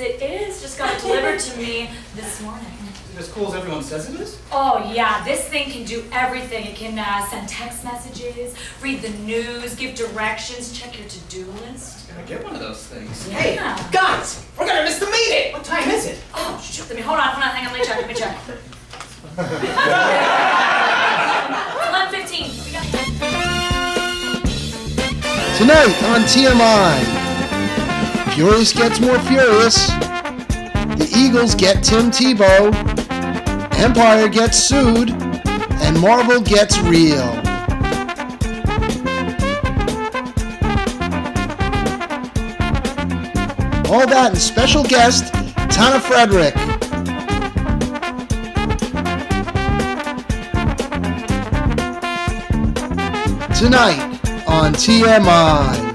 Yes, it is. Just got delivered to me this morning. As cool as everyone says it is? Oh yeah, this thing can do everything. It can send text messages, read the news, give directions, check your to-do list. Gotta get one of those things. Yeah. Hey, guys, we're gonna miss the meeting! What time is it? Oh, shoot, let me, hold on, hang on, let me check, It's 11:15, we gotta get... Tonight on TMI, Furious gets more furious, the Eagles get Tim Tebow, Empire gets sued, and Marvel gets real. All that and special guest, Tanna Frederick. Tonight on TMI.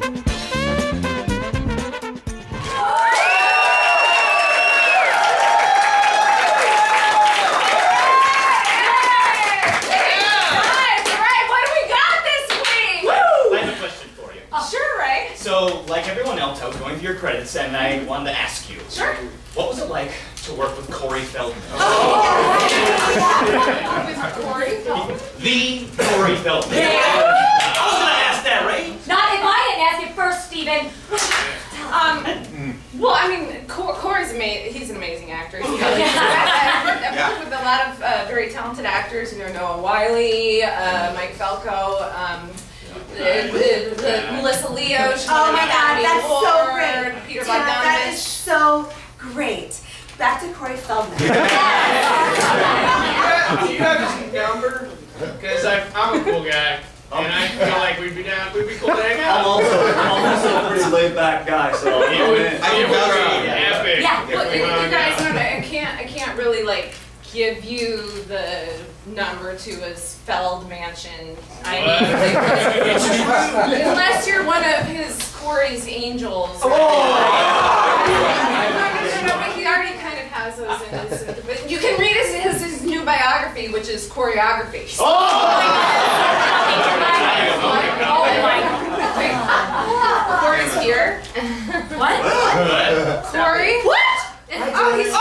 And I wanted to ask you, sure. What was it like to work with Corey Feldman? Corey Feldman. Yeah. I was going to ask that, right? Not if I didn't ask it first, Stephen. Well, I mean, Corey's amazing. He's an amazing actor. You know, I've worked with a lot of very talented actors, you know, Noah Wiley, Mike Falco, Melissa Leo. Oh my God, that's so great. Peter that is so great. Back to Corey Feldman. Do you have his number? Because I'm a cool guy, and I feel like we'd be cool to hang out. I'm also a pretty laid back guy, so I can't really like give you the number to his Feld mansion. I mean, unless you're one of his Corey's angels. Oh! No, but he already kind of has those in his. But you can read his new biography, which is choreography. Oh! Oh my God! Corey's here. What? Corey? What? Oh, he's.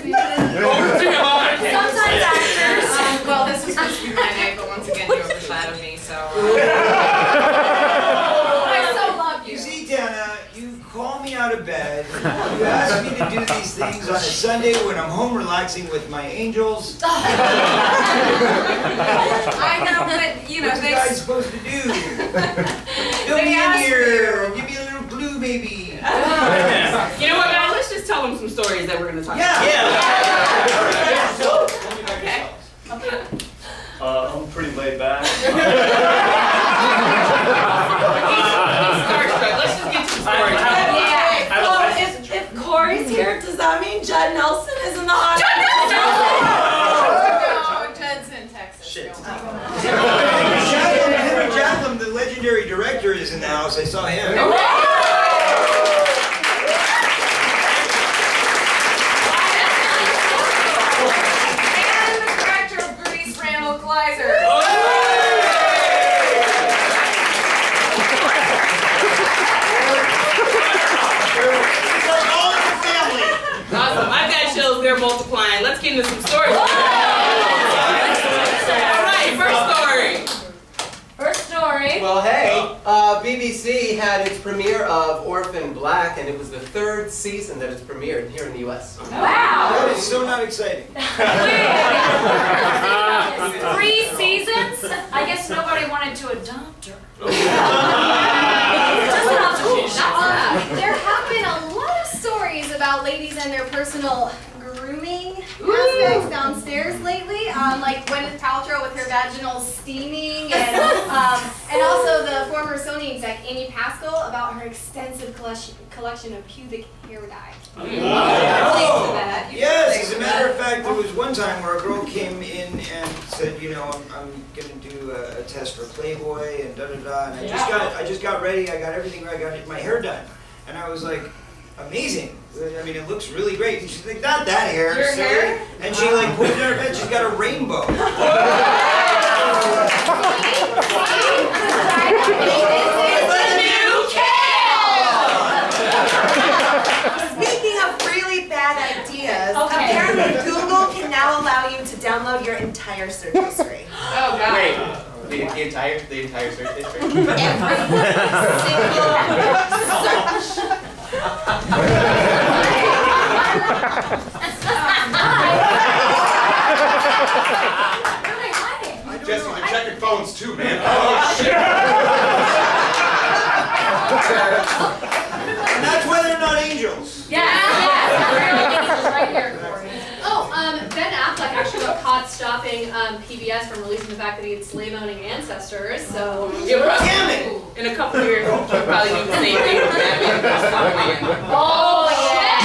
You asked me to do these things on a Sunday when I'm home relaxing with my angels. I know, but you know, what are you guys supposed to do? Fill me in here, or give me a little blue, baby. You know what, guys? Let's just tell them some stories that we're going to talk about. Okay. I'm pretty laid back. Let's just get to the story. Does that mean Judd Nelson is in the hospital? No, Judd's in Texas. Shit. Henry Chatham, the legendary director, is in the house. I saw him. Oh. And the director of Grease, Randall Kleiser. They're multiplying. Let's get into some stories. All right, first story. Well, hey, BBC had its premiere of Orphan Black, and it was the third season that it's premiered here in the U.S. Wow. That is so not exciting. Three seasons? I guess nobody wanted to adopt her. There have been a lot of stories about ladies and their personal grooming aspects downstairs lately, like Gwyneth Paltrow with her vaginal steaming, and also the former Sony exec Amy Pascal about her extensive collection of pubic hair dye. Wow. Yes, as a matter of fact, there was one time where a girl came in and said, you know, I'm going to do a test for Playboy and da da da, and I just got ready, I got everything, I got my hair done, and I was like, amazing. I mean, it looks really great. And she's like, not that hair. Your hair? And she like put it in her bed. She's got a rainbow. Speaking of really bad ideas, apparently Google can now allow you to download your entire search history. Oh God. Great. The entire search history. Every single search. Jessica, check your phones too, man. Oh shit! And that's why they're not angels. Yeah, yeah, yeah. Ben Affleck actually got caught stopping PBS from releasing the fact that he had slave-owning ancestors, so... Damn it! In a couple of years, he'll probably do the same thing with that. Oh, shit!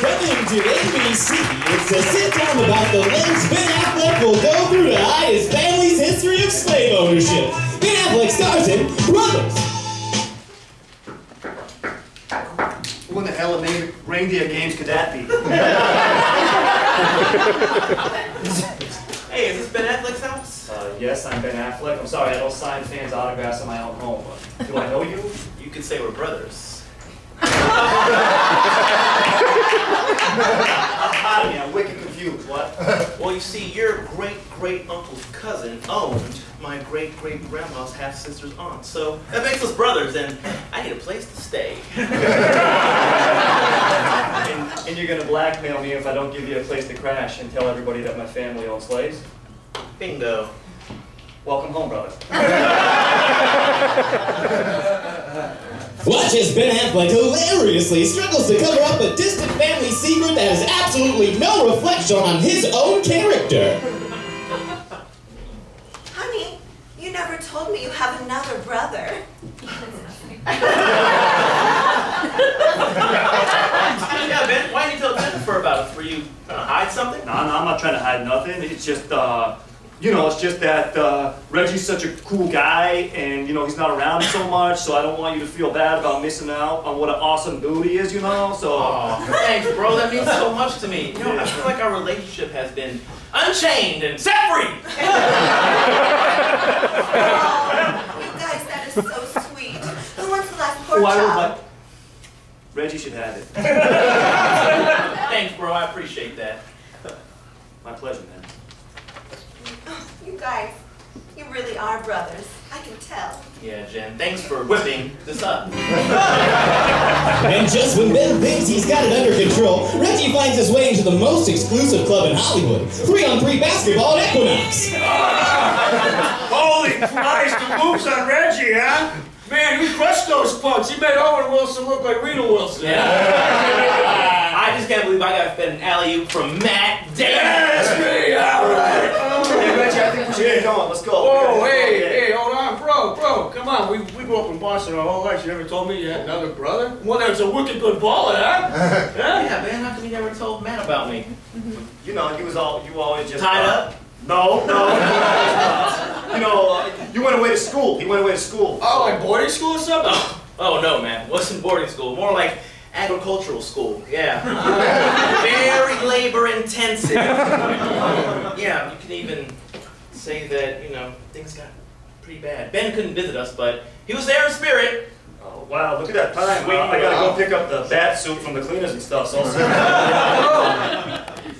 Coming to ABC, it's a sitcom about the lens Ben Affleck will go through to hide his family's history of slave ownership. Ben Affleck stars in Brothers. Reindeer games could that be? Hey, is this Ben Affleck's house? Yes, I'm Ben Affleck. I'm sorry, I don't sign fans' autographs in my own home. Do I know you? You could say we're brothers. Pardon me, I'm wicked confused. What? Well, you see, your great-great-uncle's cousin owned my great-great-grandma's half-sister's aunt, so that makes us brothers, and I need a place to stay. And you're gonna blackmail me if I don't give you a place to crash and tell everybody that my family owns slaves? Bingo. Welcome home, brother. Watch as Ben Affleck hilariously struggles to cover up a distant family secret that has absolutely no reflection on his own character. Honey, you never told me you have another brother. Yeah, Ben, why did you tell Jennifer about it? Were you trying to hide something? No, no, I'm not trying to hide nothing. It's just, you know, it's just that Reggie's such a cool guy, and, you know, he's not around so much, so I don't want you to feel bad about missing out on what an awesome dude he is, you know, so... Aw, thanks, bro. That means so much to me. You know, I feel like our relationship has been unchained and set free! Oh, you guys, that is so sweet. Who wants the last pork chop? Reggie should have it. Thanks, bro. I appreciate that. My pleasure, man. You guys, you really are brothers. I can tell. Yeah, Jen, thanks for whipping this up. And just when Ben thinks he's got it under control, Reggie finds his way into the most exclusive club in Hollywood. 3-on-3 basketball at Equinox. Holy Christ, the moves on Reggie, huh? Man, he crushed those punks. He made Owen Wilson look like Rita Wilson. Yeah. I just can't believe I got fed an alley-oop from Matt Damon. Yeah, that's me. All right. Hey, Reggie, I think we should get going. Let's go. Whoa, hey, hold on, bro. Come on. We grew up in Boston our whole life. You never told me you had another brother? Well, there's a wicked good baller, huh? Yeah, man. How come you never told Matt about me? You know, you always just... Tied up? No. You know, you went away to school. He went away to school. Oh, like boarding school or something? Oh no, man. Wasn't boarding school. More like agricultural school. Yeah. Very labor intensive. Yeah, you can even say that, you know, things got pretty bad. Ben couldn't visit us, but he was there in spirit. Oh, wow, look at that time. Wait, I gotta go pick up the bath suit from the cleaners and stuff, so I'll see.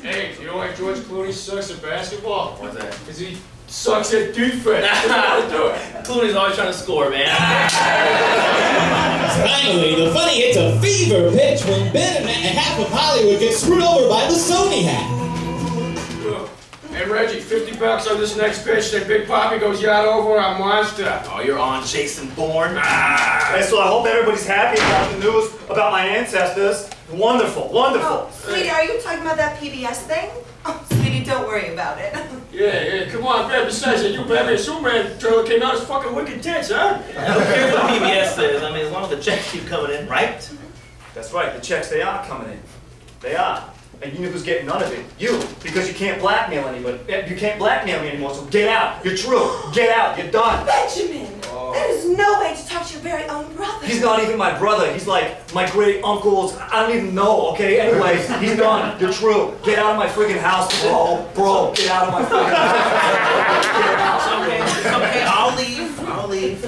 Hey, you know why George Clooney sucks at basketball? Why's that? Is he... sucks at defense. Clooney's always trying to score, man. Finally, the funny hits a fever pitch when Ben and half of Hollywood get screwed over by the Sony hat. Hey Reggie, 50% $50 on this next pitch that Big Poppy goes yard over our monster. Oh, you're on Jason Bourne. Ah. Hey, so I hope everybody's happy about the news about my ancestors. Wonderful, wonderful. Oh, sweetie, are you talking about that PBS thing? Oh, sweetie, don't worry about it. Yeah, come on, grab the size of you, baby. Superman trailer came out as fucking wicked tits, huh? I don't care what PBS says. I mean, as long as the checks keep coming in, right? That's right, the checks, they are coming in. They are. And you niggas get none of it. You, because you can't blackmail anybody. You can't blackmail me anymore, so get out. You're true. Get out. You're done. Benjamin! Oh. There is no way to talk to your very own brother. He's not even my brother. He's like my great uncle's. I don't even know, okay? Anyways, he's done. You're true. Get out of my freaking house, bro. Bro, get out of my freaking house. Get out. Okay, I'll leave. I'll leave.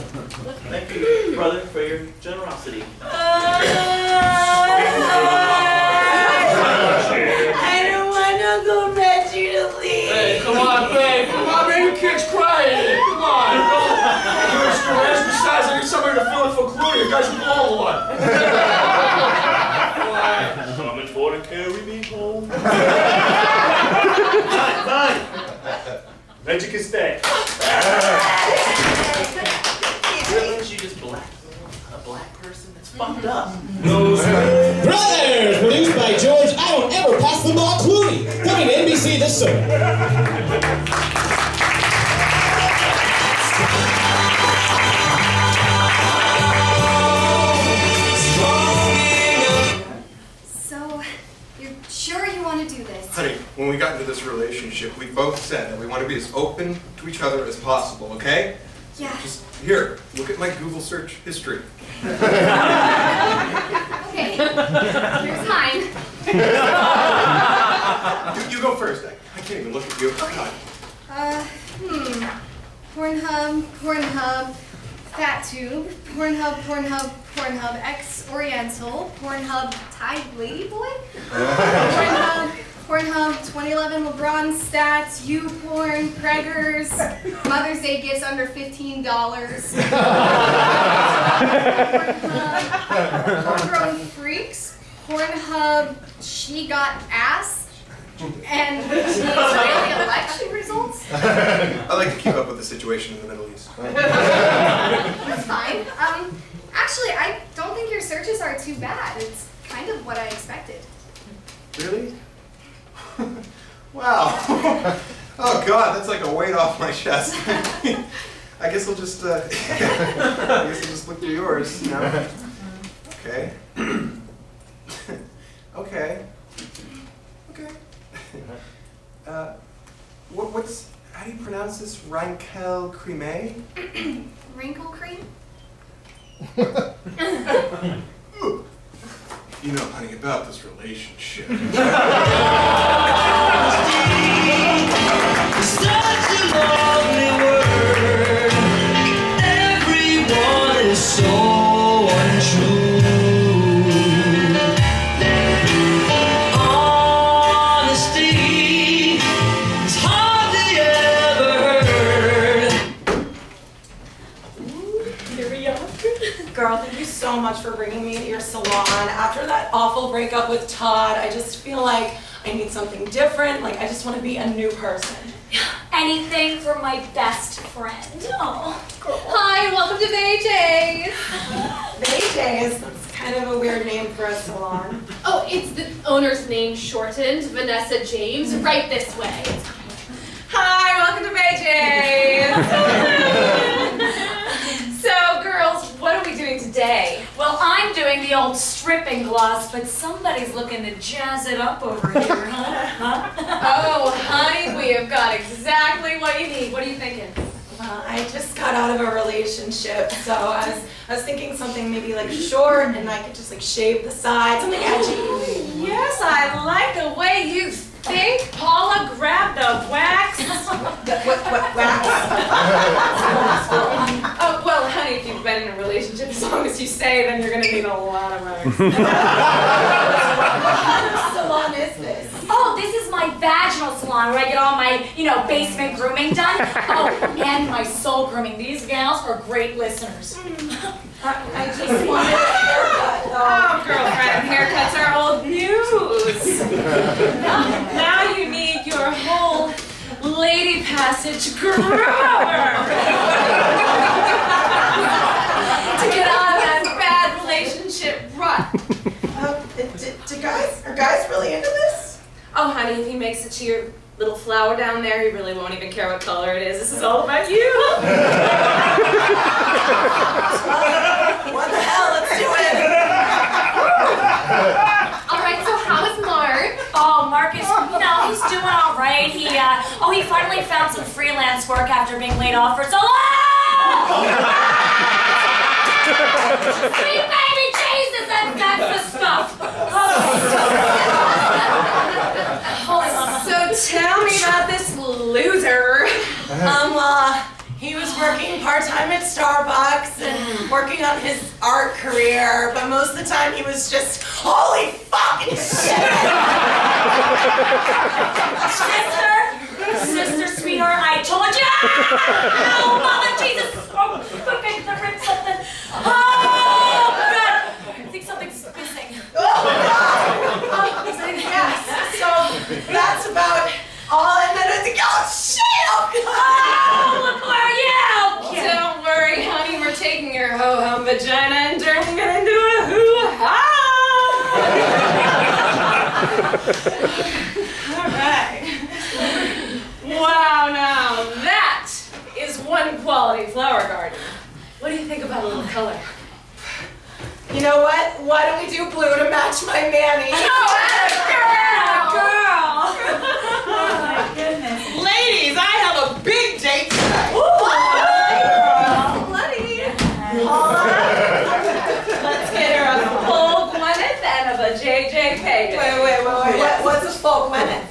Thank you, brother, for your generosity. Come on, babe. Come on, baby. Kid's crying. Come on. You're a scratch. Besides, I need somebody to fill it for Clooney. You guys can all one. Coming for to carry me home. Fine, fine. Reggie can stay. Couldn't you just a black person that's fucked up? No, sir. Brothers, produced by George. I don't ever pass the ball, Clooney. Coming to NBC this summer. When we got into this relationship, we both said that we want to be as open to each other as possible, okay? Yeah. Just here, look at my Google search history. Okay, here's mine. Dude, you go first. I can't even look at you. Okay. Pornhub, Pornhub, FatTube, Pornhub, Pornhub, Pornhub, X Oriental, Pornhub, Tide Ladyboy, Pornhub, Pornhub, 2011 LeBron stats, YouPorn, Preggers, Mother's Day gifts under $15. Pornhub, Grown Freaks, Pornhub, She Got Ass, and the Israeli election results. I like to keep up with the situation in the Middle East. That's fine. Actually, I don't think your searches are too bad. It's kind of what I expected. Really? Wow. Oh God, that's like a weight off my chest. I guess I'll just, look through yours, you know? Okay. Okay. Okay. How do you pronounce this? Rankel creme? Wrinkle cream? You know, honey, about this relationship. So much for bringing me to your salon. After that awful breakup with Todd, I just feel like I need something different. Like, I just want to be a new person. Anything for my best friend. Oh, cool. Hi, and welcome to VJ's. VJ's? That's kind of a weird name for a salon. Oh, it's the owner's name shortened. Vanessa James, right this way. Hi, welcome to VJ's. So, girls, what are we doing today? Well, I'm doing the old stripping gloss, but somebody's looking to jazz it up over here, huh? Oh, honey, we have got exactly what you need. What are you thinking? Well, I just got out of a relationship, so I was thinking something maybe like short, and I could just like shave the sides, something edgy. Yes, I like the way you think. Paula, grab the wax. What wax? Well, honey, if you've been in a relationship as long as you say, then you're going to need a lot of wax. What kind of salon is this? Oh, this is my vaginal salon where I get all my, you know, basement grooming done. Oh, and my soul grooming. These gals are great listeners. I just wanted a haircut, though. Oh, girlfriend, haircuts are old news. Now you need your whole lady pass sausage grower to get out of that bad relationship rut. Are guys really into this? Oh, honey, if he makes it to your little flower down there, he really won't even care what color it is. This is all about you. What the hell? Let's do it. Oh, Marcus, no, he's doing all right. He, he finally found some freelance work after being laid off for so long! Sweet baby Jesus, that's the stuff! Oh. So tell me about this loser. He was working part-time at Starbucks and working on his art career, but most of the time he was just, holy fucking shit! Sister, sweetheart, I told you! Oh, Mama, Jesus! Oh, okay, I ripped something. Oh, God! I think something's missing. Oh, God! Yes, so that's about all, and then I think, oh, shit! Oh, God! Look, where are you? Yeah. Don't worry, honey, we're taking your ho-hum vagina and turning it into a hoo-ha! Alright. Wow, now that is one quality flower garden. What do you think about a little color? You know what? Why don't we do blue to match my Manny? Oh, girl! Oh my goodness. Ladies, I have a big date tonight. Ooh, bloody! Let's get her a full Gwyneth and a JJ Payton. Wait. What's a full Gwyneth?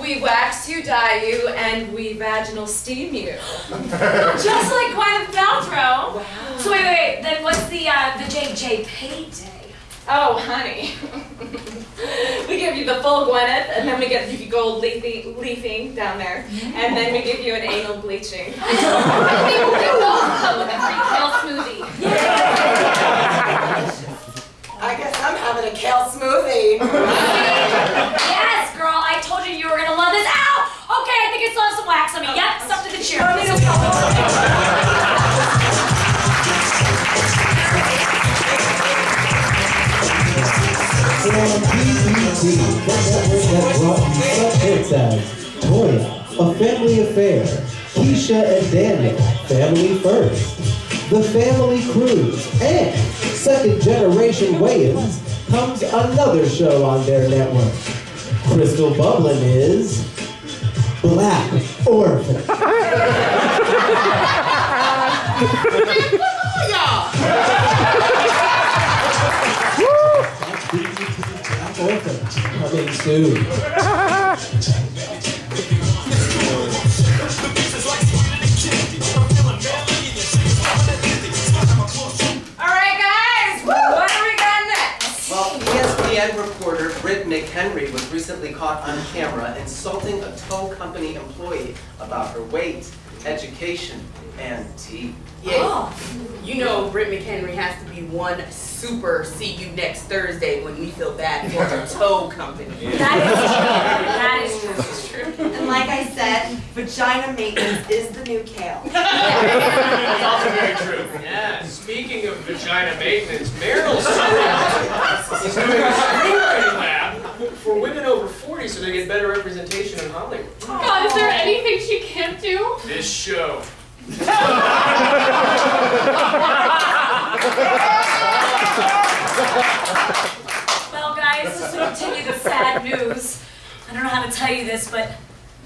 We wax you, dye you, and we vaginal steam you. Just like Gwyneth Paltrow. Wow. So wait, then what's the JJ Payday? Oh, honey. We give you the full Gwyneth, and then we give you gold leafing down there, and then we give you an anal bleaching. I think we all come with a free kale smoothie. Yeah. I guess I'm having a kale smoothie. Yes, girl, I told you you were gonna love this. Ow! Okay, I think I still have some wax on me. Yep, stuff to the chair. It says, Toya, a family affair. Keisha and Daniel, family first. The family cruise, and second generation Wayans comes another show on their network. Crystal Bublin is Black Orphan. Black Orphan coming soon. Reporter Britt McHenry was recently caught on camera insulting a tow company employee about her weight, education, and teeth. Yeah. Oh. You know Britt McHenry has to be one super see you next Thursday when we feel bad for her tow company. Yeah. That is true. That is true. And like I said, vagina maintenance is the new kale. That's also very true. Yeah. Speaking of vagina maintenance, Meryl Streep is doing a screenwriting lab for women over 40 so they get better representation in Hollywood. Oh, is there anything she can't do? This show. Well, guys, just to continue the sad news, I don't know how to tell you this, but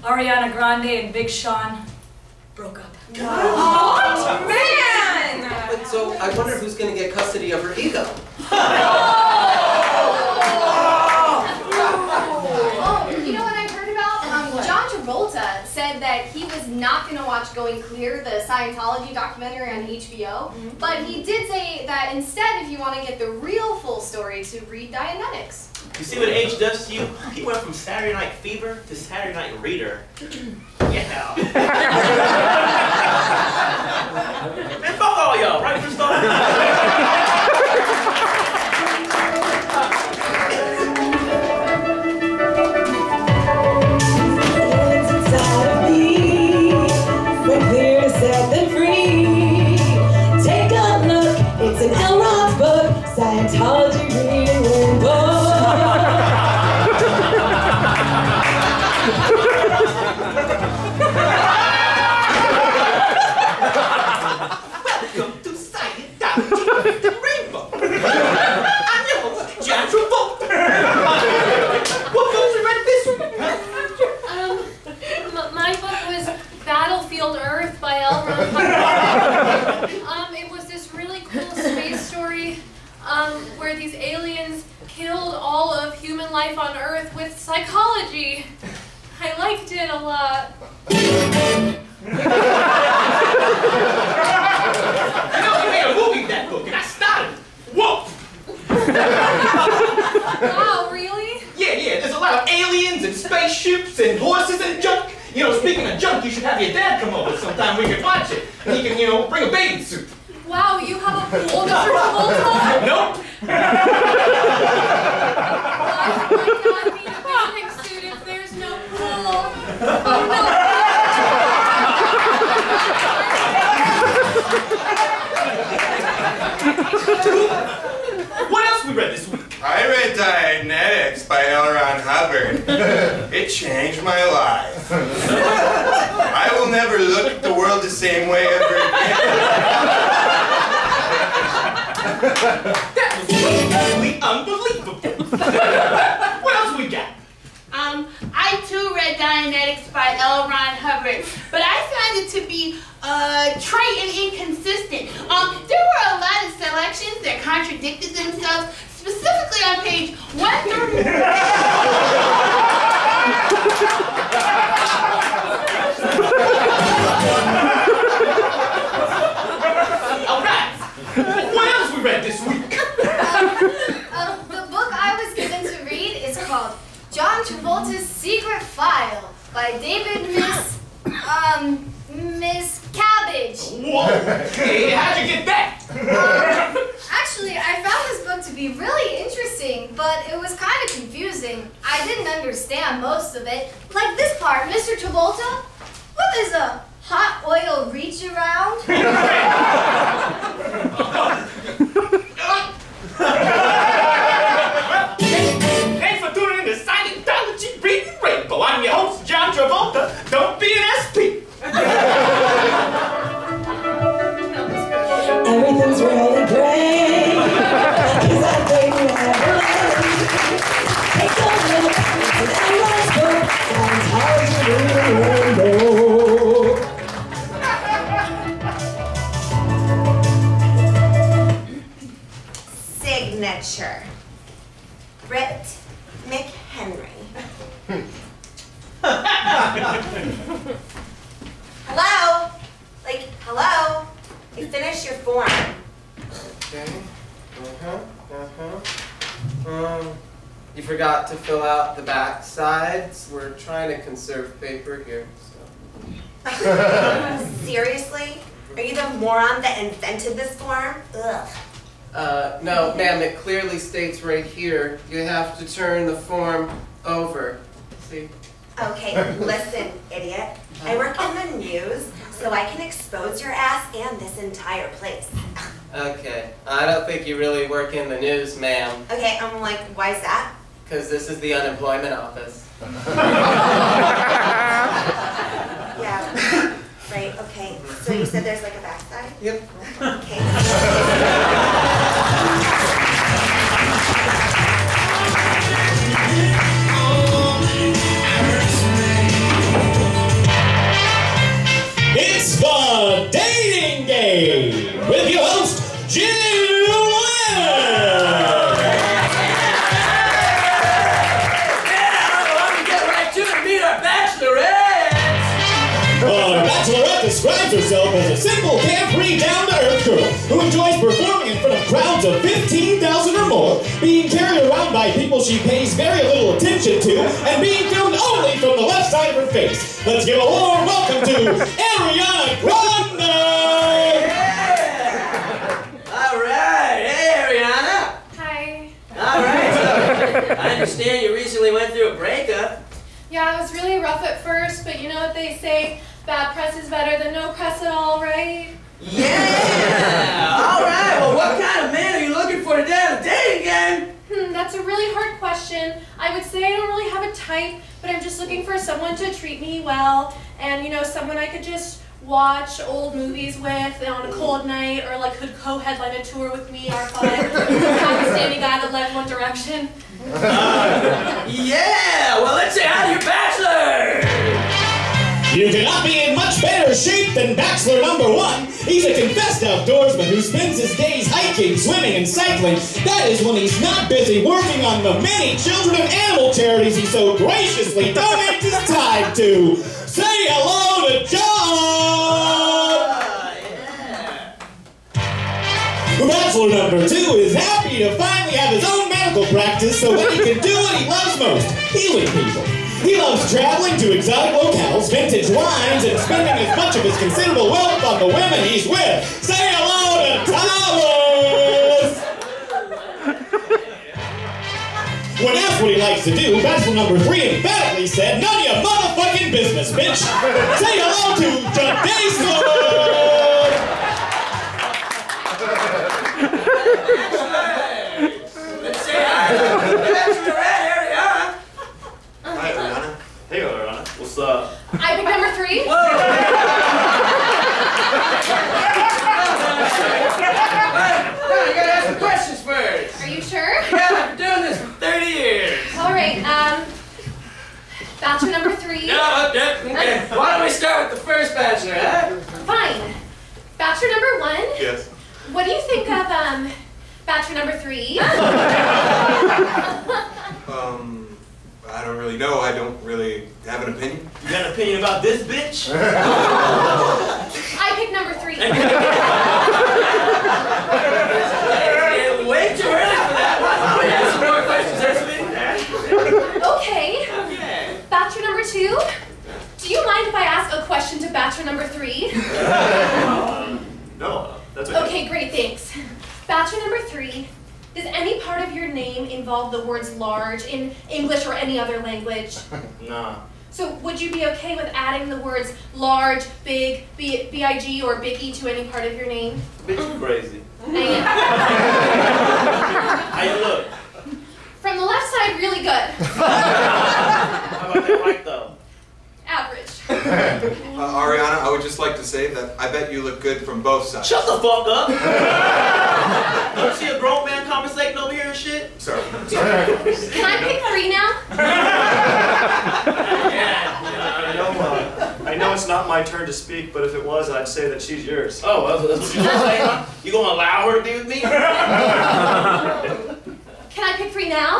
Ariana Grande and Big Sean broke up. Wow. Oh, man! But so I wonder who's going to get custody of her ego. Said that he was not going to watch Going Clear, the Scientology documentary on HBO, but he did say that instead, if you want to get the real full story, to read Dianetics. You see what age does to you? He went from Saturday Night Fever to Saturday Night Reader. Yeah. Man, fuck all y'all, right from the start. liked it a lot. You know, we made a movie that book, and I started. Whoa! Wow, really? Yeah, there's a lot of aliens and spaceships and horses and junk. You know, speaking of junk, you should have your dad come over sometime. We can watch it. He can, you know, bring a bathing suit. Wow, you have a pool to Travolta? Nope. Why would I not be a bathing suit if there's no pool? Oh, no. What else we read this week? I read Dianetics by L. Ron Hubbard. It changed my life. I will never look at the world the same way ever again. That was totally unbelievable. What else we got? I too read Dianetics by L. Ron Hubbard, but I found it to be trite and inconsistent. There were a lot of selections that contradicted themselves, specifically on page 1 through... All right. Read this week. The book I was given to read is called John Travolta's Secret File by David Miscavige. Whoa! Hey, how'd you get that? Actually, I found this book to be really interesting, but it was kind of confusing. I didn't understand most of it. Like this part, Mr. Travolta, what is a hot oil reach around? Thanks for tuning in to Silent Anthology Reading Rainbow. I'm your host, John Travolta. Don't be an SP. Everything's really great. He's a big man. It's all little and I lost her. Anthology Reading Rainbow. Signature. Britt McHenry. Hello? Like, hello? I finished your form. Okay. You forgot to fill out the back sides. We're trying to conserve paper here, so. Seriously? Are you the moron that invented this form? Ugh. No, ma'am, it clearly states right here, you have to turn the form over. See? Okay, listen, idiot. I work in the news, so I can expose your ass and this entire place. Okay, I don't think you really work in the news, ma'am. Okay, I'm like, why's that? Because this is the unemployment office. Yeah. Right, okay. So you said there's like a backside? Yep. Okay. It's the Dating Game with your host, Jimmy. Describes herself as a simple, carefree, down-to-earth girl who enjoys performing in front of crowds of 15,000 or more, being carried around by people she pays very little attention to, and being filmed only from the left side of her face. Let's give a warm welcome to Ariana Grande! Yeah! All right, hey Ariana! Hi. All right, so I understand you recently went through a breakup. Yeah, it was really rough at first, but you know what they say? Bad press is better than no press at all, right? Yeah! All right, well, what kind of man are you looking for today on the dating game? That's a really hard question. I would say I don't really have a type, but I'm just looking for someone to treat me well and, you know, someone I could just watch old movies with on a cold night or, like, could co-headline a tour with me or fun. Have a standing guy that led One Direction. Yeah! Well, let's say hi to your bachelor! You cannot be in much better shape than Bachelor Number 1. He's a confessed outdoorsman who spends spends his days hiking, swimming, and cycling, that is when he's not busy working on the many children and animal charities he so graciously donates his time to. Say hello to John! Bachelor number 2 is happy to finally have his own medical practice so that he can do what he loves most, healing people. He loves traveling to exotic locales, vintage wines, and spending as much of his considerable wealth on the women he's with. Say hello to Thomas! When asked what he likes to do, Bachelor number 3 emphatically said, "None of your motherfucking business, bitch!" Say hello to Jason! Let's say hi. Hey, Ariana. What's up? I picked number 3. Whoa! No, you gotta ask the questions first. Are you sure? Yeah, I've been doing this for 30 years. All right, bachelor number 3. No, okay. Why don't we start with the first bachelor, huh? Fine. Bachelor number 1. Yes. What do you think of, bachelor number 3? I don't really know. I don't really have an opinion. You got an opinion about this bitch? I picked number 3. Way too early for that one. We have some more questions, Ursula. Okay. Bachelor number 2. Do you mind if I ask a question to bachelor number 3? No. That's okay. Okay, great, thanks. Bachelor number 3. Does any part of your name involve the words large in English or any other language? Nah. So would you be okay with adding the words large, big, B-I-G, or biggie to any part of your name? Bitch, you crazy. How you look? From the left side, really good. How about the right, though? Average. Ariana, I would just like to say that I bet you look good from both sides. Shut the fuck up! Don't you see a grown man conversating over here and shit? Sorry. Can I pick 3 now? I know it's not my turn to speak, but if it was, I'd say that she's yours. Oh, that's what you were saying, huh? You gonna allow her to be with me? Can I pick 3 now?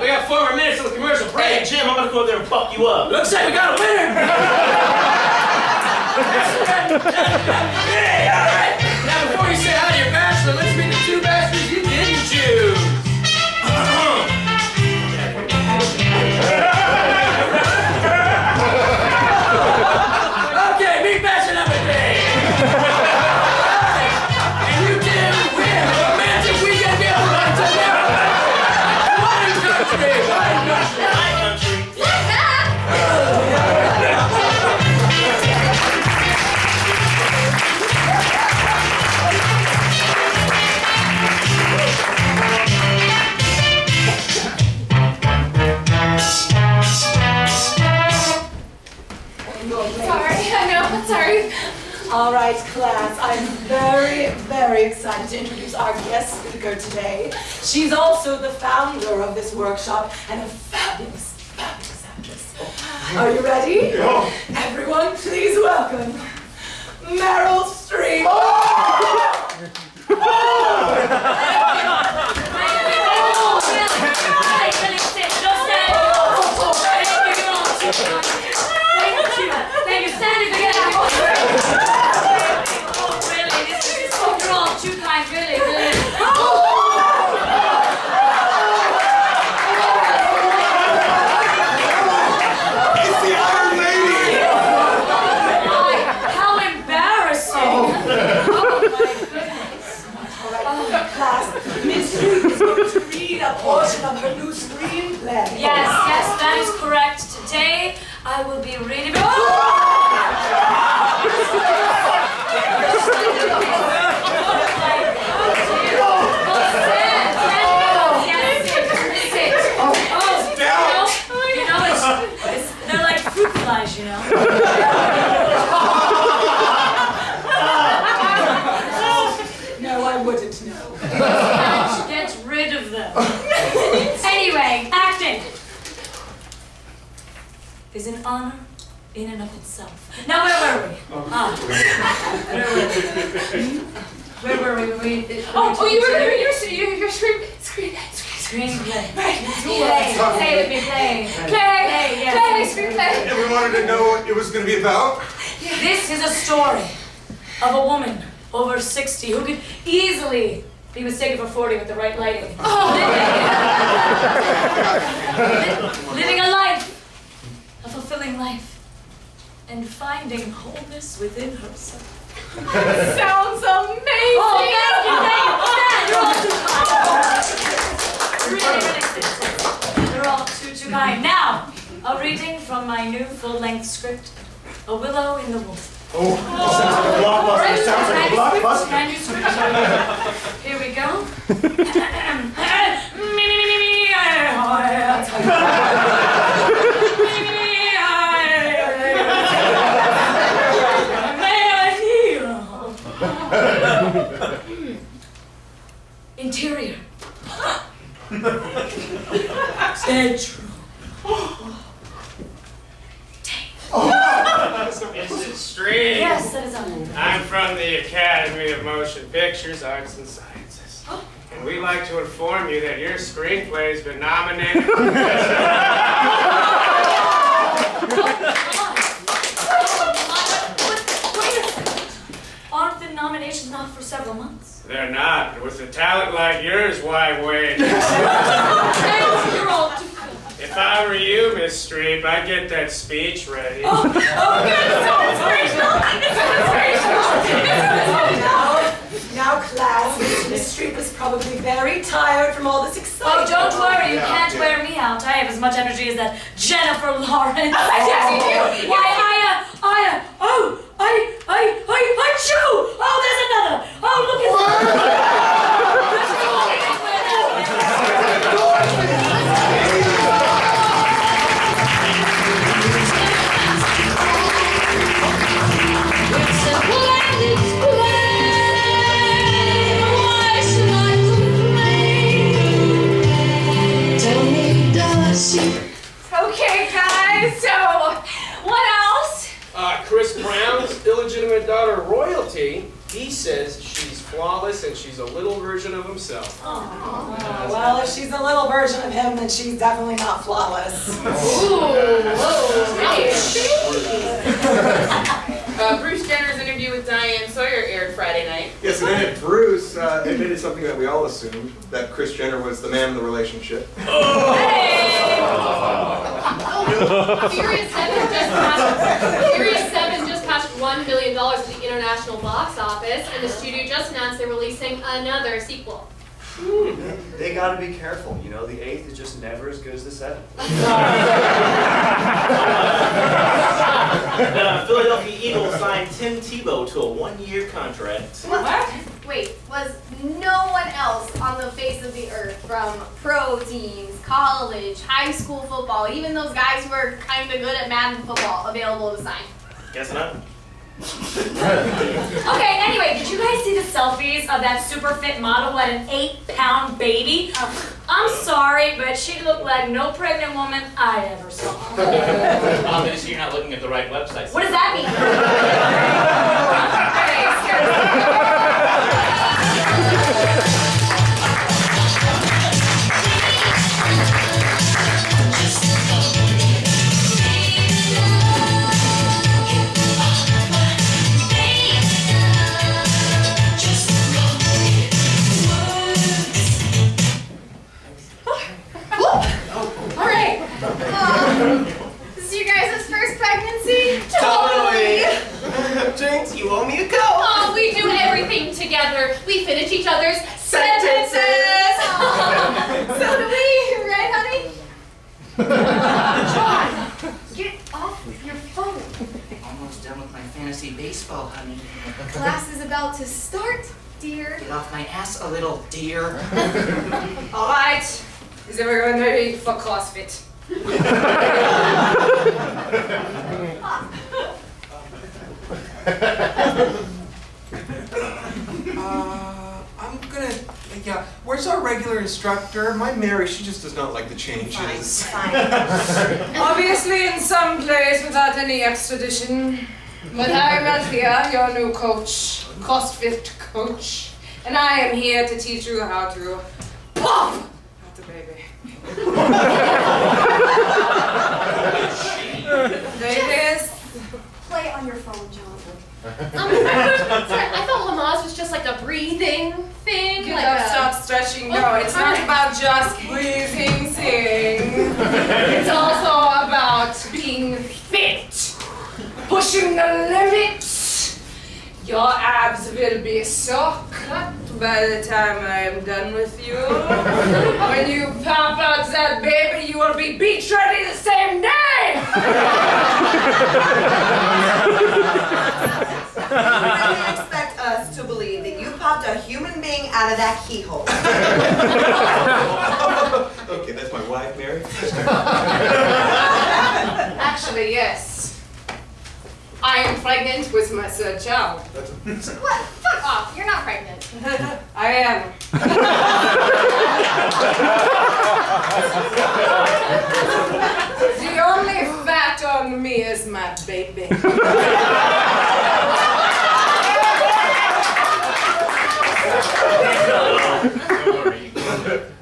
We got 4 minutes of the commercial break. Hey, Jim, I'm gonna go up there and fuck you up. Looks like we got a winner! Hey, all right! Now, before you say hi to your bachelor, let's meet the 2 bastards you didn't choose. Okay, meet bachelor number 3. All right, class, I'm very, very excited to introduce our guest speaker today. She's also the founder of this workshop and a fabulous, fabulous actress. Are you ready? Yeah. Everyone, please welcome Meryl Streep. Oh! Portion of her new screenplay. Yes, yes, that is correct. Today, I will be reading... Oh! You know, they're like fruit flies, you know. No, I wouldn't know. Anyway, acting is an honor in and of itself. Now, where were we? Screenplay. Right. Play. And we wanted to know what it was going to be about. Yeah. This is a story of a woman over 60 who could easily be mistaken for 40 with the right lighting. Living a life, a fulfilling life, and finding wholeness within herself. That sounds amazing! Oh, thank you. They're all too kind. Now, a reading from my new full-length script, A Willow in the Wolf. Oh, sounds like a blockbuster. Here we go. Interior. Bedroom. Mrs. Street. Yes, that is on it. I'm from the Academy of Motion Pictures, Arts and Sciences. Oh. And we'd like to inform you that your screenplay has been nominated for Aren't the nominations not for several months? They're not. With a talent like yours, why wait? If I were you, Miss Streep, I'd get that speech ready. Oh, good! It's so inspirational! It's so inspirational! Now, Klaus, Miss Streep is probably very tired from all this excitement. Oh, don't worry. You can't wear me out. I have as much energy as that Jennifer Lawrence. Yes, you do! Why, I chew! Oh, there's another! Oh, look at that! Okay, guys, so what else? Chris Brown's illegitimate daughter, Royalty, he says she's flawless and she's a little version of himself. Aww. Well, if she's a little version of him, then she's definitely not flawless. Ooh, whoa, Bruce Jenner's interview with Diane Sawyer aired Friday night. Yes, and then Bruce admitted something that we all assumed, that Chris Jenner was the man in the relationship. Oh. Hey! Furious 7 just passed $1 billion to the international box office, and the studio just announced they're releasing another sequel. They gotta be careful, you know. The 8th is just never as good as the 7th. The Philadelphia Eagles signed Tim Tebow to a 1-year contract. What? Wait, was no one else on the face of the earth from pro teams, college, high school football, even those guys who are kind of good at math and football, available to sign? Guess not. Okay, anyway, did you guys see the selfies of that super fit model who had an 8-pound baby? I'm sorry, but she looked like no pregnant woman I ever saw. Obviously, you're not looking at the right website. What does that mean? Okay, seriously. This is your guys' first pregnancy? Totally! Jinx, you owe me a coat! Oh, we do everything together. We finish each other's sentences! So do we, right, honey? John, get off with your phone. Almost done with my fantasy baseball, honey. Class is about to start, dear. Get off my ass a little, dear. All right. Is everyone ready for CrossFit? Where's our regular instructor. My Mary, she just does not like the changes. Fine. Obviously in some place without any extradition. But I am Althea, your new coach, CrossFit coach. And I am here to teach you how to pop! Not the baby. Just play on your phone, Jonathan. I thought Hamas was just like a breathing thing. You like stop stretching. No, oh, it's not about just breathing thing. It's also about being fit. Pushing the limits. Your abs will be so cut by the time I am done with you. When you pop out that baby, you will be beach ready the same day. You really expect us to believe that you popped a human being out of that keyhole? Okay, that's my wife, Mary. Actually, yes. I am pregnant with my third child. What? Fuck off! You're not pregnant. I am. The only fact on me is my baby.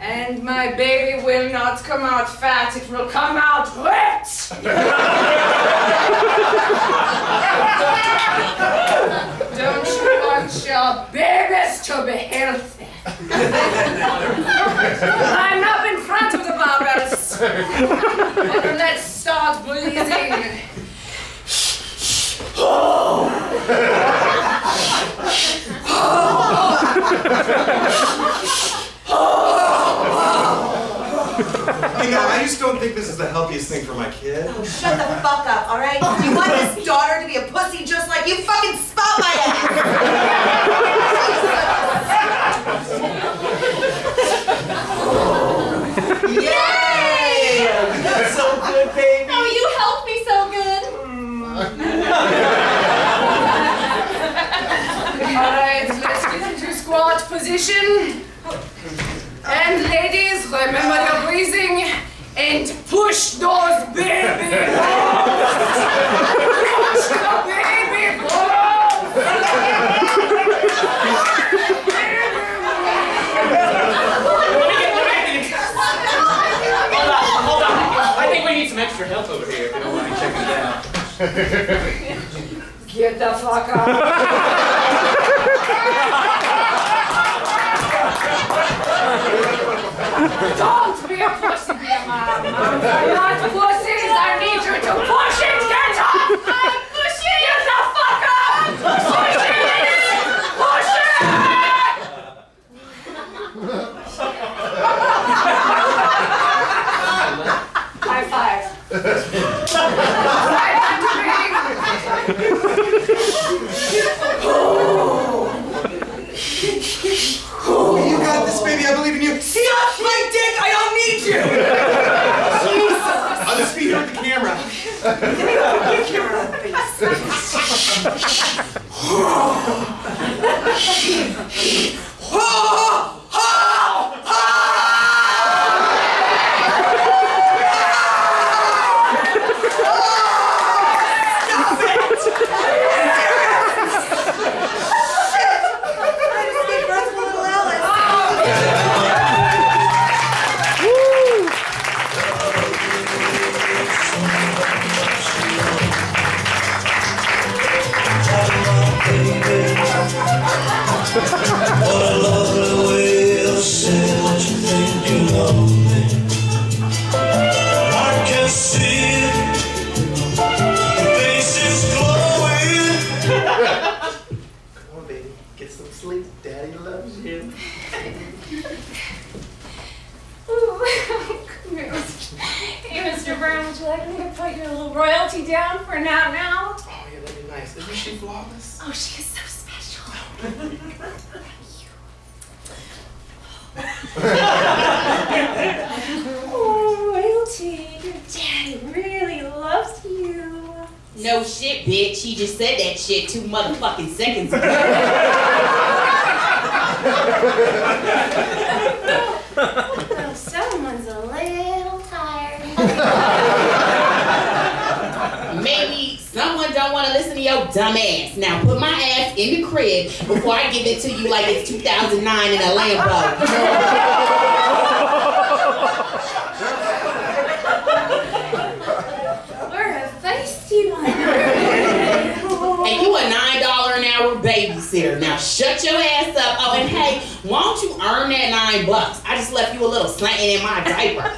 And my baby will not come out fat, it will come out wet! Don't you want your babies to be healthy? Line up in front of the barbells! And let's start breathing! You know, I just don't think this is the healthiest thing for my kid. Oh, shut the fuck up, all right? If you want this daughter to be a pussy just like you, fucking spout my ass! Yay! That's so good, baby. Oh, you helped me so good. All right, let's get into squat position. And ladies, remember the breathing and push those baby balls! Push the baby balls! Hold on, I think we need some extra help over here if you don't mind checking it out. Get the fuck out! Don't be a pussy, dear mom. You're not pussies. I need you to push it. Get off. I'm pushing. Get the fuck up. Push it. Push it. High five. Oh, you got this, baby. I believe in you. Stop my dick! I don't need you! Jesus! I'll just be here with the camera. Give me the camera on the face. Stop it! Shit! I just gave birth to little Alice. What a lovely way of saying what you think you love me. I can see it. Your face is glowing. Come on, baby. Get some sleep. Daddy loves you. Oh, goodness. Hey, Mr. Brown, would you like me to put your little royalty down for now? Oh, yeah, that'd be nice. Isn't she flawless? Oh, she is so sweet. Thank you. Oh, royalty, your daddy really loves you. No shit, bitch. He just said that shit 2 motherfucking seconds ago. Well, someone's a little tired. Maybe someone don't want to listen to your dumb ass. Now put my ass in the crib before I give it to you like it's 2009 in a Lambo. Babysitter. Now shut your ass up. Oh, and hey, why don't you earn that $9? I just left you a little slanting in my diaper.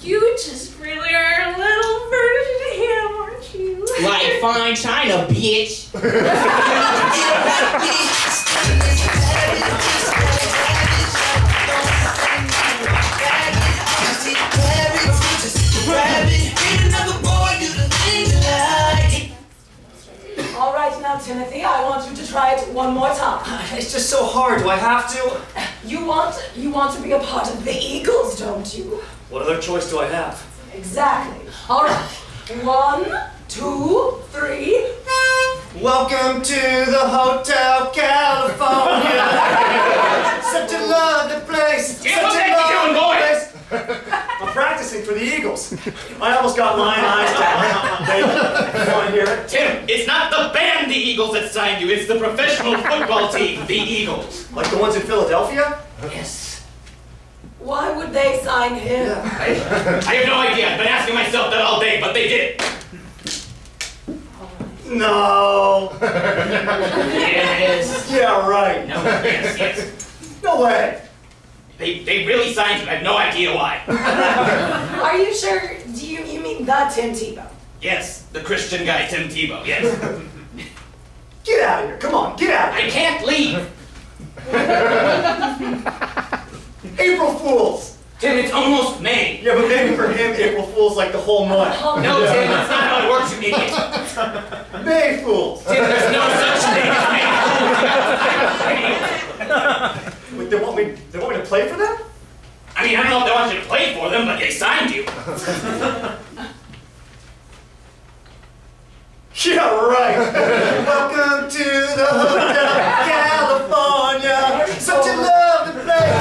You just really are a little version of him, aren't you? Like fine china, bitch. All right, now, Timothy, I want you to try it one more time. It's just so hard. Do I have to? You want to be a part of the Eagles, don't you? What other choice do I have? Exactly. All right. 1, 2, 3. Welcome to the Hotel California. Such a lovely place. Such a lovely place. I'm practicing for the Eagles. I almost got lion eyes down. You want to hear it? Tim, it's not the band the Eagles that signed you, it's the professional football team, the Eagles. Like the ones in Philadelphia? Yes. Why would they sign him? Yeah. I have no idea. I've been asking myself that all day, but they did. No. Yes. Yeah, right. No, yes, yes. No way. They really signed you. I have no idea why. Are you sure? Do you mean the Tim Tebow? Yes, the Christian guy Tim Tebow, yes. Get out of here. Come on, get out of here. I can't leave. April Fools. Tim, it's almost May. Yeah, but maybe for him, April Fools like the whole month. No, Tim, that's not how it works, you idiot. May Fools. Tim, there's no such thing as May Fools. They want me to play for them? I mean, I don't know if they want you to play for them, but they signed you. Yeah, right. Welcome to the Hotel California. Such a lovely place.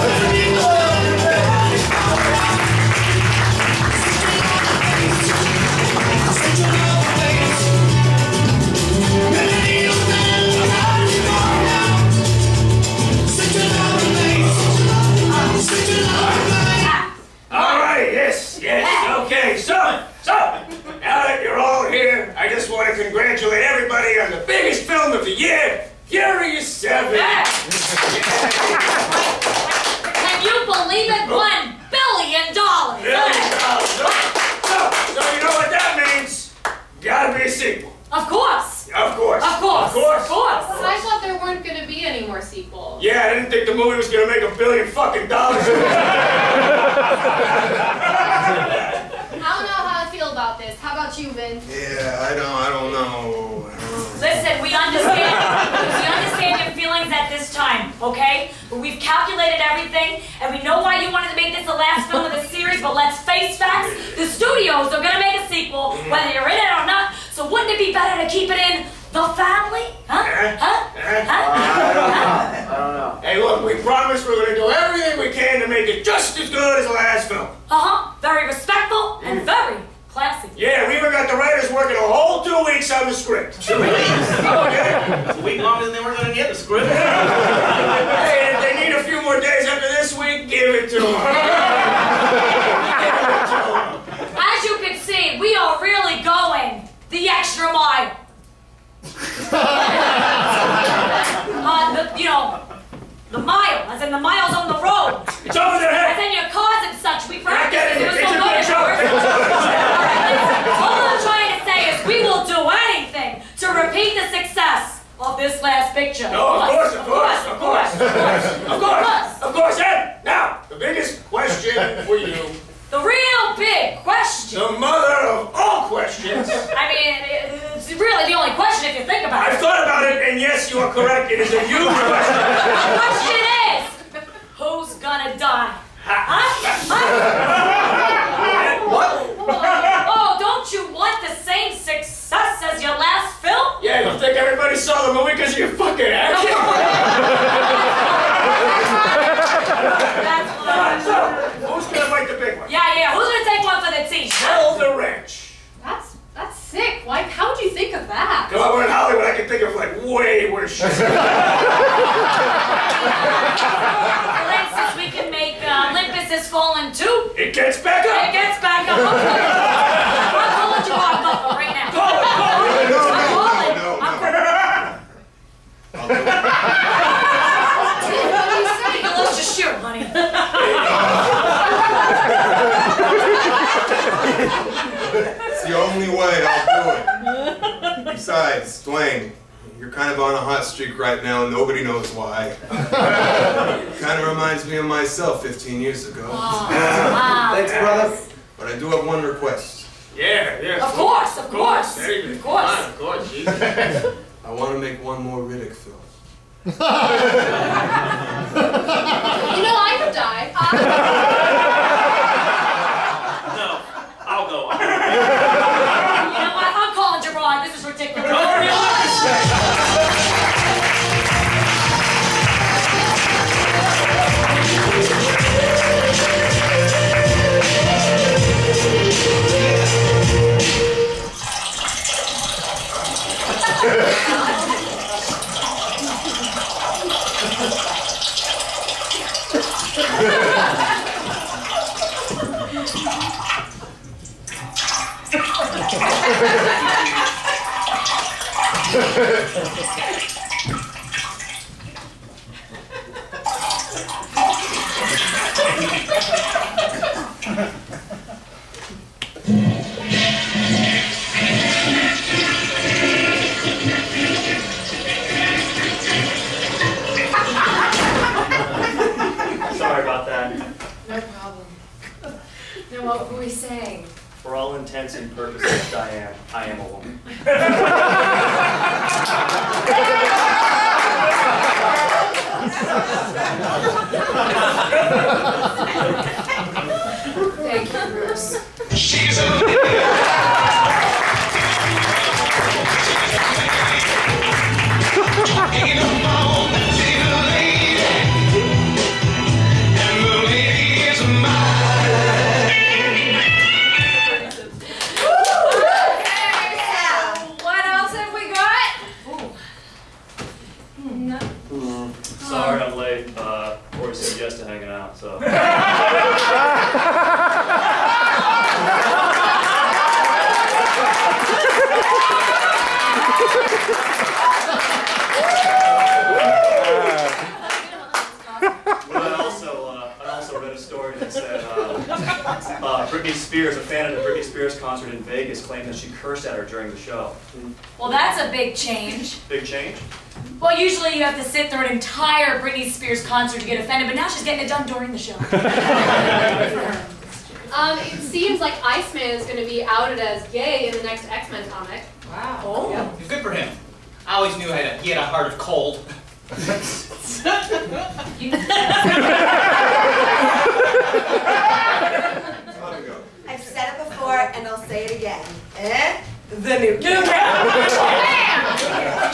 Alright, yes, okay, so, now that you're all here, I just want to congratulate everybody on the biggest film of the year, Furious 7. Yeah. Can you believe it? $1 billion! So you know what that means? Gotta be a sequel. Of course! Of course. Of course. Of course. Of course. I thought there weren't going to be any more sequels. Yeah, I didn't think the movie was going to make $1 billion. I don't know how I feel about this. How about you, Vin? Yeah, I don't know. Listen, we understand your feelings at this time, okay? But we've calculated everything, and we know why you wanted to make this the last film of the series, but let's face facts, the studios are going to make a sequel, whether you're in it or not. So wouldn't it be better to keep it in the family? I don't know. Hey, look, we promised we were going to do everything we can to make it just as good as the last film. Very respectful and very classy. Yeah, we even got the writers working a whole 2 weeks on the script. 2 weeks? Okay. It's a week longer than they were going to get the script. Hey, if they need a few more days after this week, give it to them. As you can see, we are really going the extra mile. The mile, as in the miles on the road. It's over their head. As in your cars and such. We practice. All I'm trying to say is we will do anything to repeat the success of this last picture. No, of course. And now, the biggest question for you. The real big question. The mother of all questions. I mean, it's really the only question if you think about it. I've thought about it, and yes, you are correct. It is a huge question. The question is, who's gonna die? Huh? What? Oh, don't you want the same success as your last film? Yeah, you think everybody saw the movie because of your fucking action? Because I went in Hollywood, I can think of like way worse shit. Alexis, we can make Olympus Has Fallen too. It gets back up. It gets back up. I'm calling you on Buffer right now. Call it, call it. No, I'm calling. No, no, no, no, no. Let's just shoot, honey. It's the only way I'll do it. Besides, Dwayne, you're kind of on a hot streak right now, and nobody knows why. Kind of reminds me of myself 15 years ago. Oh, wow. Thanks, brother. But I do have one request. Yeah, yeah. Of course, of course. Of course. Of course. I want to make one more Riddick film. You know, I could die. No, I'll go. You know what? I'm calling Gerard. This is ridiculous. Britney Spears, a fan of the Britney Spears concert in Vegas, claimed that she cursed at her during the show. Well, that's a big change. Big change? Well, usually you have to sit through an entire Britney Spears concert to get offended, but now she's getting it done during the show. It seems like Iceman is going to be outed as gay in the next X-Men comic. Wow. Oh. Yeah. Good for him. I always knew he had a heart of cold. I've said it before, and I'll say it again. Eh? The new kid.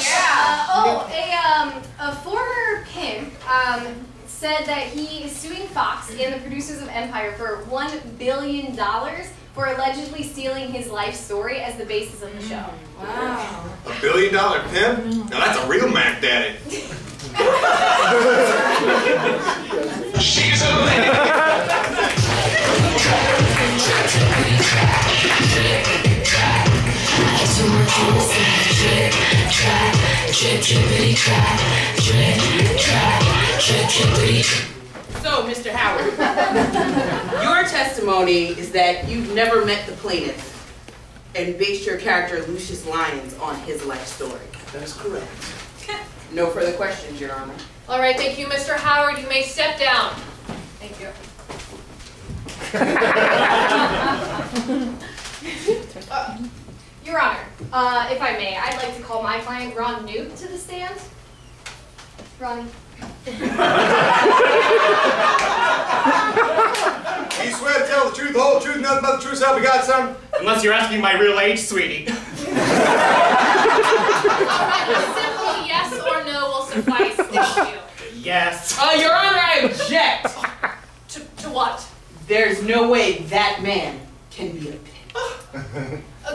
Yeah. A former pimp said that he is suing Fox and the producers of Empire for $1 billion for allegedly stealing his life story as the basis of the show. Wow. $1 billion pimp? Now that's a real Mac Daddy. She's a So, Mr. Howard, your testimony is that you've never met the plaintiff and based your character Lucius Lyons on his life story. That is correct. No further questions, Your Honor. All right, thank you, Mr. Howard. You may step down. Thank you. Your Honor, if I may, I'd like to call my client Ron Newt to the stand. Ronnie. You swear to tell the truth, the whole truth, nothing but the truth, help me God, son? Unless you're asking my real age, sweetie. Simply yes or no will suffice. Thank you. Yes. Your Honor, I object. To what? There's no way that man can be a pimp.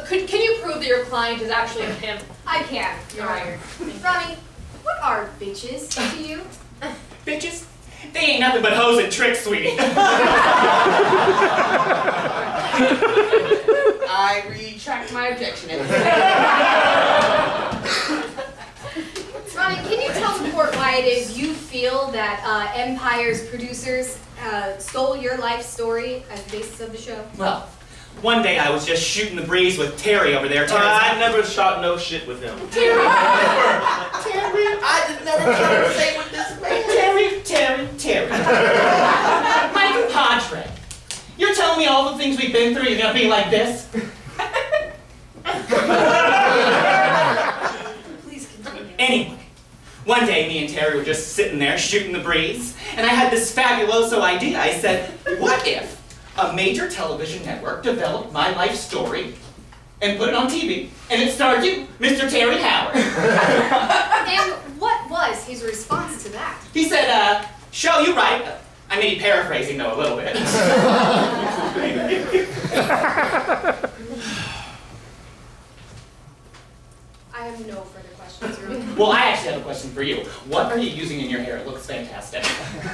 Can you prove that your client is actually a pimp? I can. You're right. Ronnie, what are bitches to you? Bitches? They ain't nothing but hoes and tricks, sweetie. I retract my objection. Ronnie, can you tell the court why it is you feel that Empire's producers stole your life story as the basis of the show? Well, one day I was just shooting the breeze with Terry over there. I never shot no shit with him. Terry! Terry! I just never conversate with this man. Terry. My compadre. You're telling me all the things we've been through, you're gonna be like this? Please continue. Anyway, one day me and Terry were just sitting there shooting the breeze, and I had this fabuloso idea. I said, what if a major television network developed my life story and put it on TV, and it starred you, Mr. Terry Howard. And what was his response to that? He said, show you right. I mean, paraphrasing though a little bit. I have no further questions. Well, I actually have a question for you. What are you using in your hair? It looks fantastic.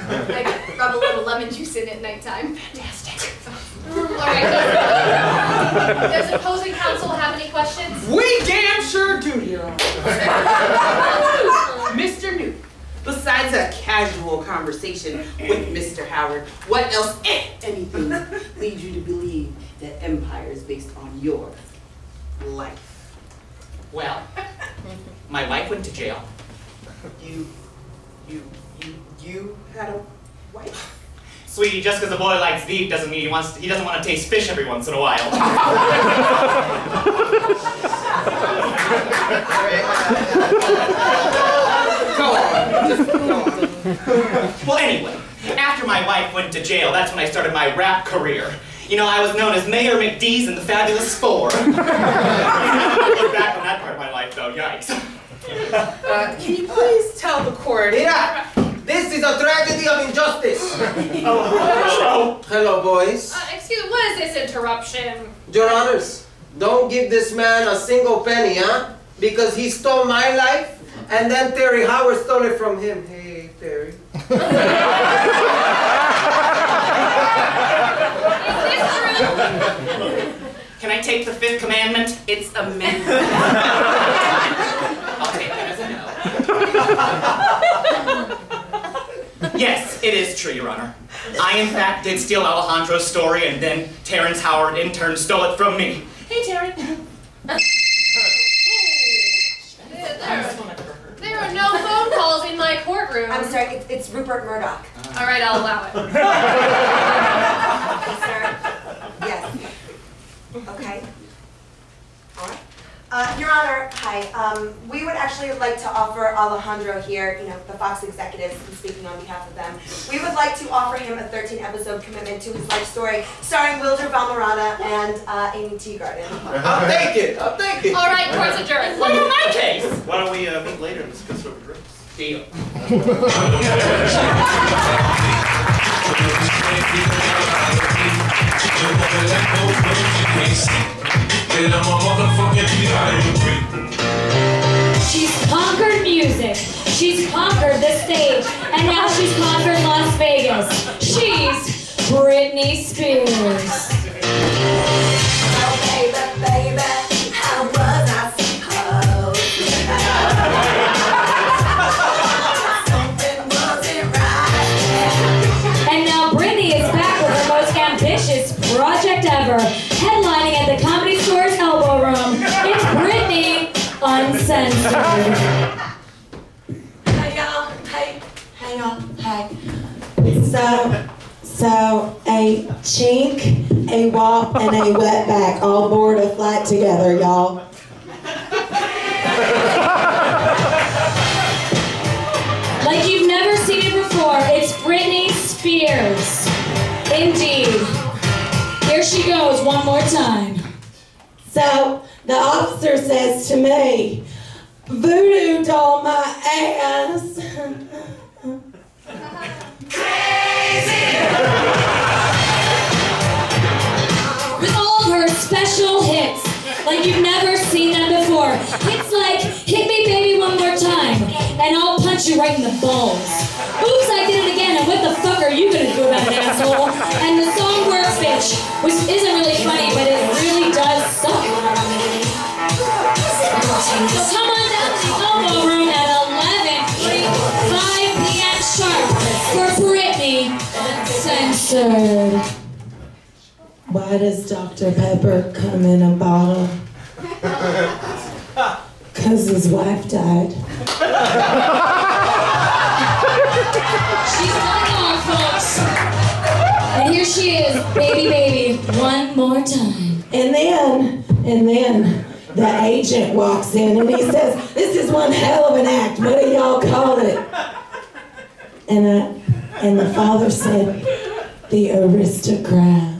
I rub a little lemon juice in at nighttime. Fantastic. Alright, does opposing counsel have any questions? We damn sure do here. Mr. Newt, besides a casual conversation with Mr. Howard, what else, if anything, leads you to believe that Empire is based on your life? Well, my wife went to jail. You had a wife? Sweetie, just because a boy likes beef doesn't mean he doesn't want to taste fish every once in a while. Go on. Well, anyway, after my wife went to jail, that's when I started my rap career. You know, I was known as Mayor McDee's and the Fabulous Four. I look back on that part of my life, though. Yikes. Can you please tell the court? Yeah. This is a tragedy of injustice. Oh, hello. Hello, boys. Excuse me, what is this interruption? Your honors, don't give this man a single penny, huh? Because he stole my life, and then Terry Howard stole it from him. Hey, Terry. Is this true? Can I take the fifth commandment? It's amendment. I'll take that as a no. Yes, it is true, Your Honor. I, in fact, did steal Alejandro's story, and then Terrence Howard, in turn, stole it from me. Hey, Terry. There are no phone calls in my courtroom. I'm sorry, it's Rupert Murdoch. All right, I'll allow it. Yes, sir. Yes. Okay. All right. Your Honor, hi. We would actually like to offer Alejandro here, you know, the Fox executives, I'm speaking on behalf of them. We would like to offer him a 13-episode commitment to his life story, starring Wilder Valderrama and Amy Teagarden. I'll take it. I'll take it. All right, court's adjourned. Look at my case. Why don't we meet later and discuss over drinks? Deal. She's conquered music, she's conquered the stage, and now she's conquered Las Vegas. She's Britney Spears. Okay, but baby, how was I supposed? Something wasn't right. And now Britney is back with her most ambitious project ever. Hi y'all, hey. So a chink, a wop, and a wetback all board a flight together, y'all. Like you've never seen it before, it's Britney Spears. Indeed. Here she goes one more time. So the officer says to me, voodoo doll my ass. Crazy! With all her special hits like you've never seen them before. Hits like, hit me baby one more time, and I'll punch you right in the balls. Oops, I did it again, and what the fuck are you gonna do about it, asshole? And the song Work Bitch, which isn't really funny, but it really does suck. So come on down to the Elbow Room at 11:45 p.m. sharp for Britney Censored. Why does Dr. Pepper come in a bottle? 'Cause his wife died. She's gone on, folks. And here she is, baby, baby, one more time. And then, the agent walks in and he says, "This is one hell of an act. What do y'all call it?" And the father said, "The aristocrat."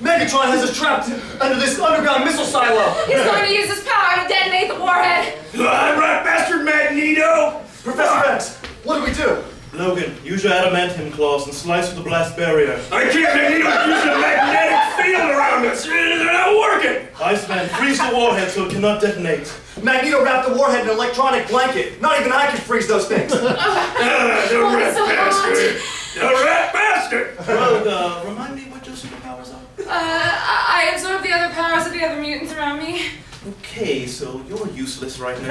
Megatron has us trapped under this underground missile silo. He's going to use his power to detonate the warhead. I'm Rat Bastard Magneto. Professor X, what do we do? Logan, use your adamantium claws and slice through the blast barrier. I can't, Magneto. Use the magnetic field around us. They're not working. Iceman, freeze the warhead so it cannot detonate. Magneto wrapped the warhead in an electronic blanket. Not even I can freeze those things. The Rat Bastard. The Rat Bastard. Well, remind me what your superpowers are. I absorb the other powers of the other mutants around me. Okay, so you're useless right now.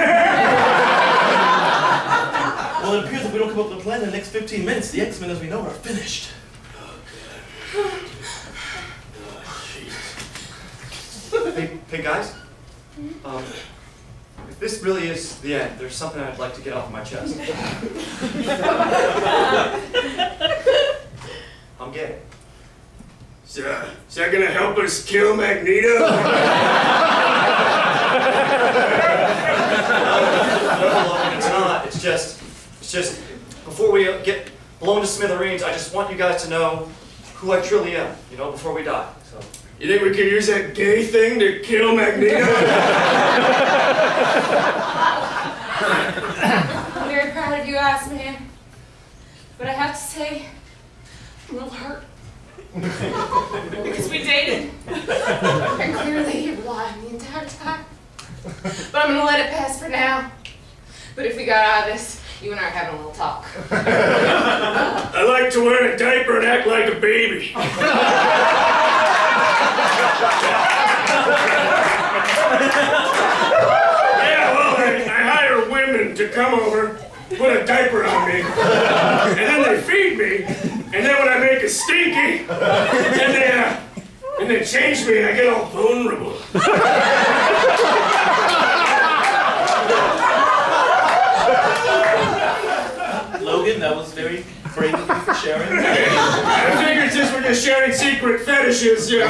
Well, it appears if we don't come up with a plan in the next 15 minutes, the X-Men as we know are finished. Oh, jeez. Hey, guys? If this really is the end, there's something I'd like to get off my chest. I'm gay. Is that gonna help us kill Magneto? No, it's not. It's just, before we get blown to smithereens, I just want you guys to know who I truly am, you know, before we die. So. You think we can use that gay thing to kill Magneto? I'm very proud of you, Iceman. But I have to say, I'm a little hurt. Because we dated. And clearly he lied the entire time. But I'm gonna let it pass for now. But if we got out of this, you and I are having a little talk. I like to wear a diaper and act like a baby. Yeah, well, I hire women to come over, put a diaper on me, and then they feed me. And then when I make it stinky, and they change me, and I get all vulnerable. Logan, that was very brave of you for sharing. I figured since we're just sharing secret fetishes, you know, I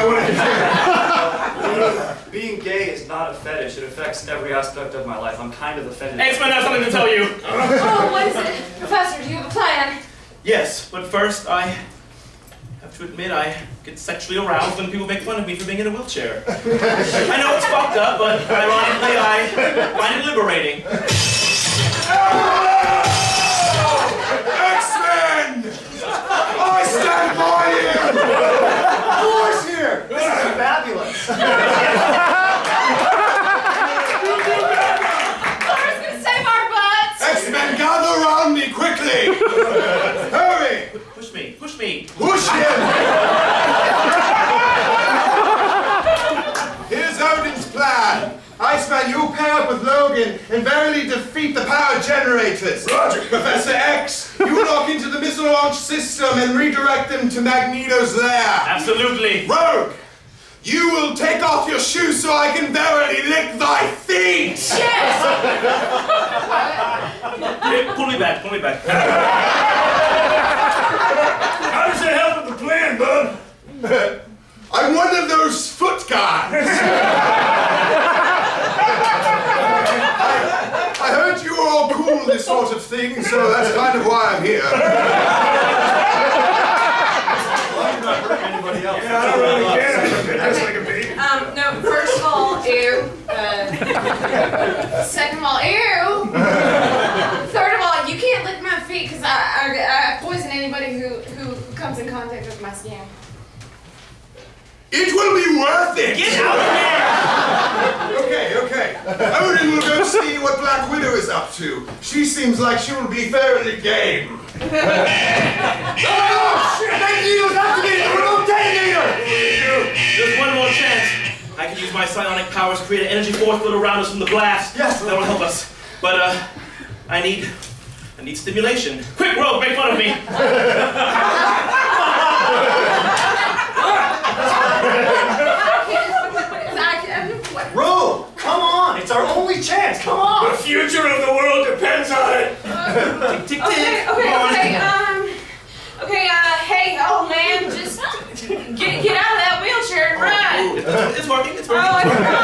wanted to share. Being gay is not a fetish. It affects every aspect of my life. I'm kind of offended. X-Men, I have something to tell you. Oh, what is it? Professor, do you have a plan? Yes, but first I have to admit I get sexually aroused when people make fun of me for being in a wheelchair. I know it's fucked up, but ironically I find it liberating. Oh! X-Men! I stand by you! Floor's here! This is fabulous! Floor's gonna save our butts! X-Men, gather around me quickly! Push me! Push him! Here's Odin's plan. Iceman, you pair up with Logan and verily defeat the power generators. Roger! Professor X, you lock into the missile launch system and redirect them to Magneto's lair. Absolutely. Rogue, you will take off your shoes so I can verily lick thy feet! Yes! Hey, pull me back. How does that help with the plan, bud? I'm one of those foot guys. I heard you were all cool on this sort of thing, so that's kind of why I'm here. I'm not hurting anybody else. Yeah, I don't really care. That's like a bee. No, first of all, ew. Second of all, ew. Third of all, you can't lick my feet because I poison anybody who comes in contact with my skin. It will be worth it! Get out of here! Okay. Odin will go see what Black Widow is up to. She seems like she will be fairly game. Oh, shit! Thank you! That's me! We're not taking it! There's one more chance. I can use my psionic powers to create an energy force field around us from the blast. Yes! That'll help us. But, I need stimulation. Quick, Rogue, make fun of me! Rogue, come on! It's our only chance! Come on! The future of the world depends on it! Tick, tick, tick. Hey, old man, just get out of that wheelchair and run! It's working, it's working. Oh,